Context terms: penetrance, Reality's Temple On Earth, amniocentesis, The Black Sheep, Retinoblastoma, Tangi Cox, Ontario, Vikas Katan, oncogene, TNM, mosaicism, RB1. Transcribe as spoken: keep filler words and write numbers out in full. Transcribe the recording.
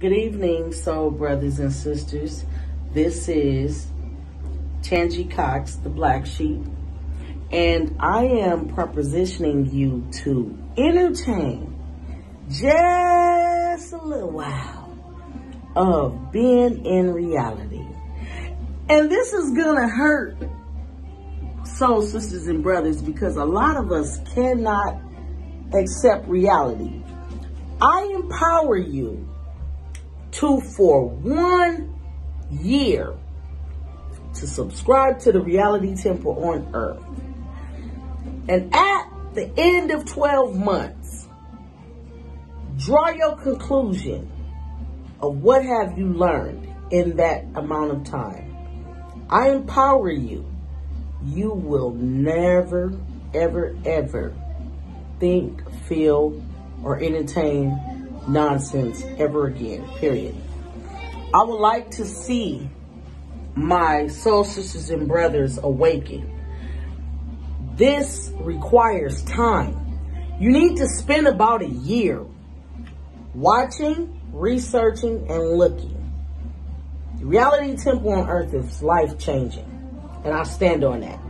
Good evening, soul brothers and sisters. This is Tangi Cox, the Black Sheep, and I am propositioning you to entertain just a little while of being in reality. And this is gonna hurt, soul sisters and brothers, because a lot of us cannot accept reality. I empower you to, for one year, to subscribe to the Reality Temple on Earth. And at the end of twelve months, draw your conclusion of what have you learned in that amount of time. I empower you. You will never, ever, ever think, feel, or entertain nonsense ever again, period. I would like to see my soul sisters and brothers awaken. This requires time. You need to spend about a year watching, researching, and looking. The Reality Temple on Earth is life-changing, and I stand on that.